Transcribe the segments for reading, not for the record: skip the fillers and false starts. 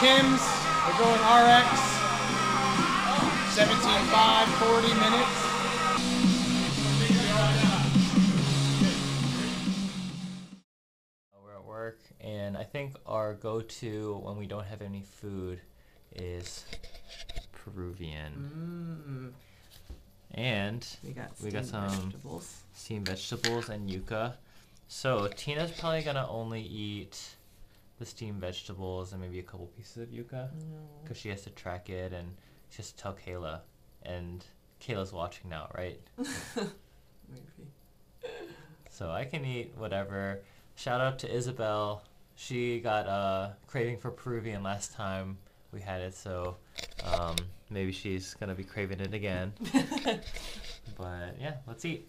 Kim's, they're going RX, 17.5, 40 minutes. We're at work, and I think our go-to when we don't have any food is Peruvian. Mm. And we got some steamed vegetables and yuca. So Tina's probably gonna only eat the steamed vegetables and maybe a couple pieces of yuca, because she has to track it and she has to tell Kayla. And Kayla's watching now, right? Maybe. So I can eat whatever. Shout out to Isabel. She got a craving for Peruvian last time we had it, so maybe she's gonna be craving it again. But yeah, let's eat.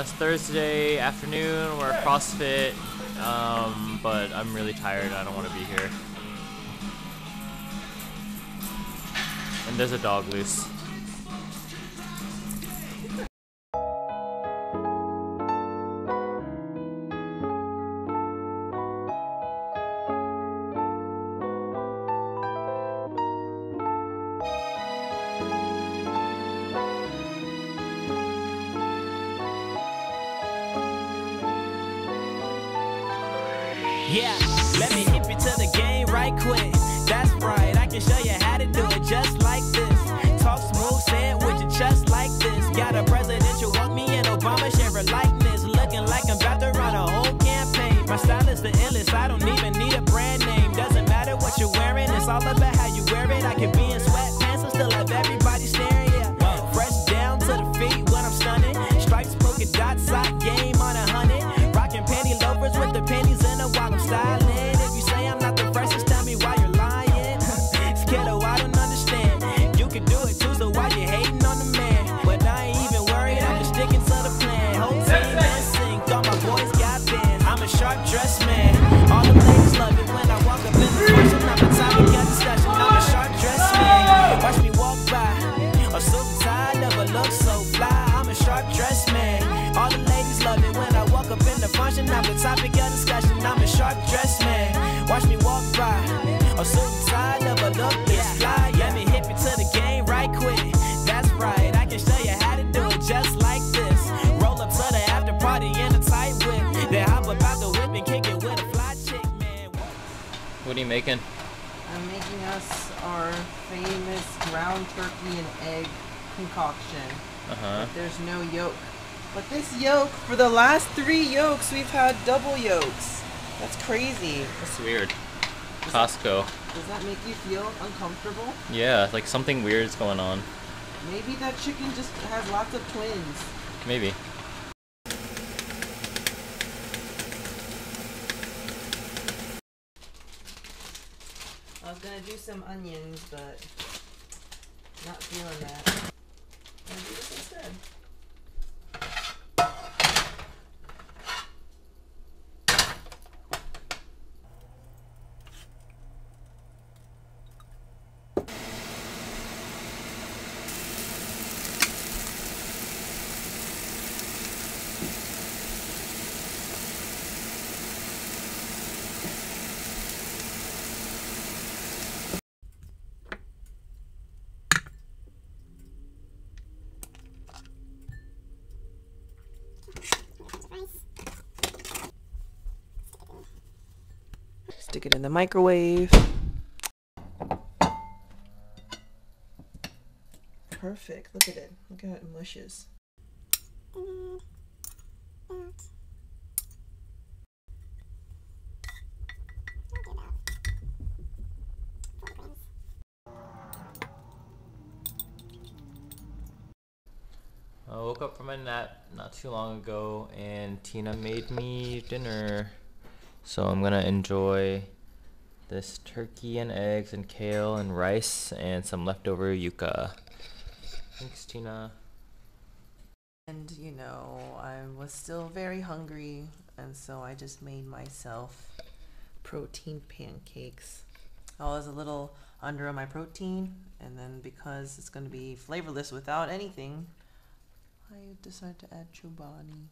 It's Thursday afternoon, we're at CrossFit, but I'm really tired, I don't want to be here. And there's a dog loose. Yeah, let me hip you to the game right quick. That's right, I can show you how to do it just like this. Talk smooth, say it with your chest like this. Got a presidential walk, me and Obama share a likeness. Looking like I'm about to run a whole campaign. My style is the illest, I don't even need a brand name. Doesn't matter what you're wearing, it's all about how you wear it. I could be in sweatpants, I still have everybody staring, yeah. Fresh down to the feet when I'm stunning. Stripes, polka dots, sock game on 100. Penny lovers with the pennies in them while I'm styling. If you say I'm not the freshest, tell me why you're lying. Skittle, I don't understand. You can do it too, so why you hating on the man? But I ain't even worried, I'm just sticking to the plan. Whole team in sync, all my boys got bands. I'm a sharp dressed man. All the ladies love it when I walk up in the station. I'm the time we got the session. I'm a sharp dressed man. Watch me walk by. I'm so tired, never look so fly. I'm a sharp dressed man. All the ladies love it when I walk up in the function. I'm the topic of discussion. I'm a sharp dressed man. Watch me walk by. I'm so tired, never look this fly. Let me hip you to the game right quick. That's right, I can show you how to do it just like this. Roll up to the after party in a tight whip. Then hop up out the whip and kick it with a fly chick, man. What are you making? I'm making us our famous ground turkey and egg concoction. But there's no yolk. But this yolk, for the last 3 yolks, we've had double yolks. That's crazy. That's weird. Costco. Does that make you feel uncomfortable? Yeah, like something weird's going on. Maybe that chicken just has lots of twins. Maybe. I was gonna do some onions, but not feeling that. I'm gonna do this instead. Stick it in the microwave. Perfect. Look at it. Look how it mushes. I woke up from a nap not too long ago and Tina made me dinner. So I'm gonna enjoy this turkey and eggs and kale and rice and some leftover yuca. Thanks, Tina. And you know, I was still very hungry, and so I just made myself protein pancakes. I was a little under my protein, and then because it's going to be flavorless without anything, I decided to add Chobani.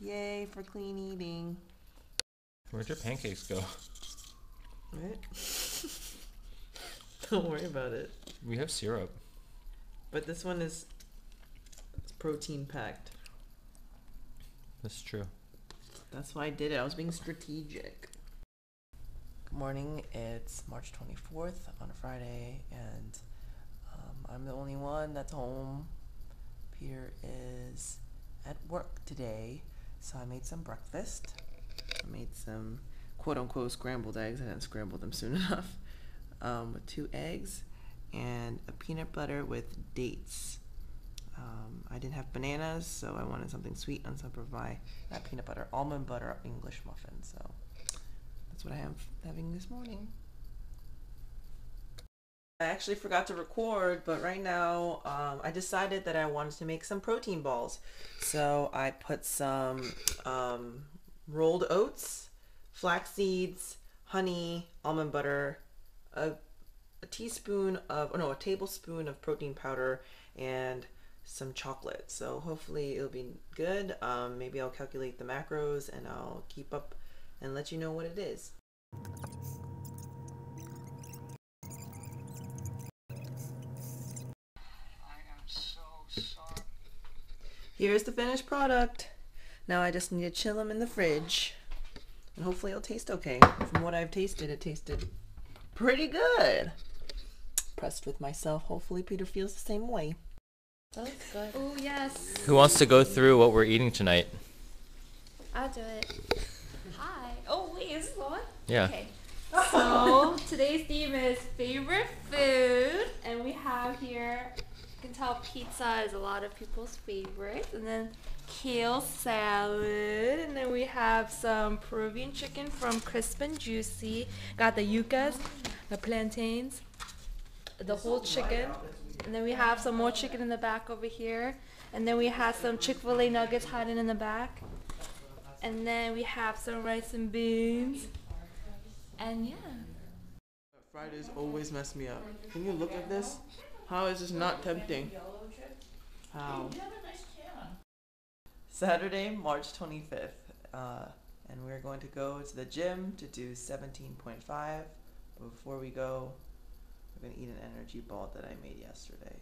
Yay for clean eating. Where'd your pancakes go? Right? Don't worry about it. We have syrup. But this one is protein packed. That's true. That's why I did it. I was being strategic. Good morning. It's March 24th on a Friday, and I'm the only one that's home. Peter is at work today, so I made some breakfast. I made some quote-unquote scrambled eggs. I didn't scramble them soon enough. With 2 eggs and a peanut butter with dates. I didn't have bananas, so I wanted something sweet on top of my, not peanut butter, almond butter English muffin. So that's what I am having this morning. I actually forgot to record, but right now I decided that I wanted to make some protein balls. So I put some rolled oats, flax seeds, honey, almond butter, a tablespoon of protein powder, and some chocolate. So hopefully it'll be good. Maybe I'll calculate the macros and I'll keep up and let you know what it is. I am so sorry. Here's the finished product. Now I just need to chill them in the fridge and hopefully it'll taste okay. From what I've tasted, it tasted pretty good. Impressed with myself. Hopefully Peter feels the same way. That looks good. Oh yes. Who wants to go through what we're eating tonight? I'll do it. Hi. Oh wait, is this on? Yeah. Okay. So today's theme is favorite food, and we have here, you can tell pizza is a lot of people's favorite, and then kale salad, and then we have some Peruvian chicken from Crisp and Juicy. Got the yuccas, the plantains, the whole chicken. And then we have some more chicken in the back over here. And then we have some Chick-fil-A nuggets hiding in the back. And then we have some rice and beans. And yeah. Fridays always mess me up. Can you look at this? How is this not tempting? How? Saturday, March 25th. And we're going to go to the gym to do 17.5. But before we go, I'm gonna eat an energy ball that I made yesterday.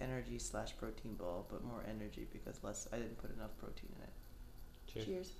Energy / protein ball, but more energy because I didn't put enough protein in it. Cheers. Cheers.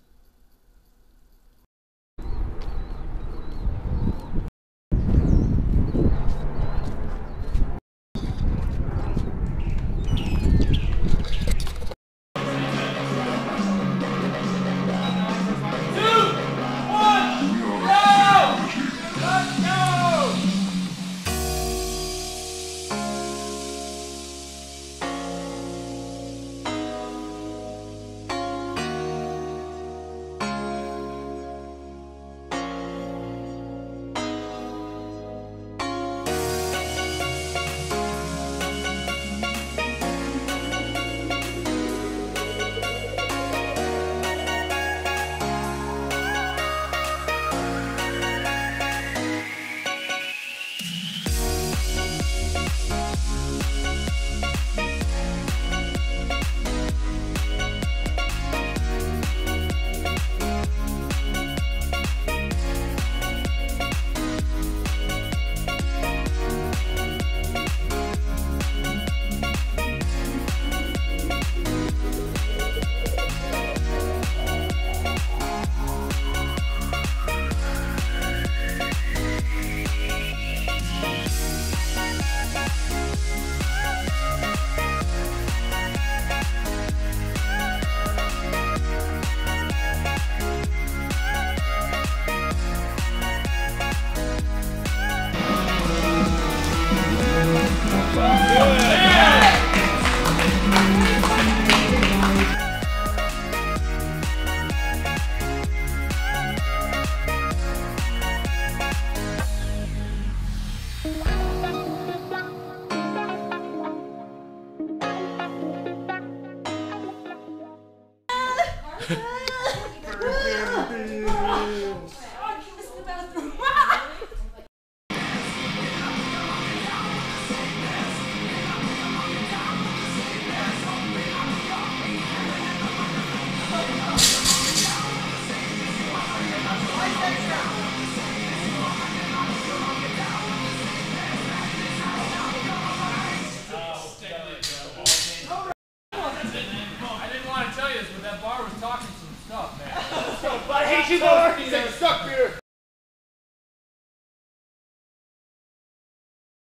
talking some stuff, man. I hate you, Lord. He's like, suck, Peter.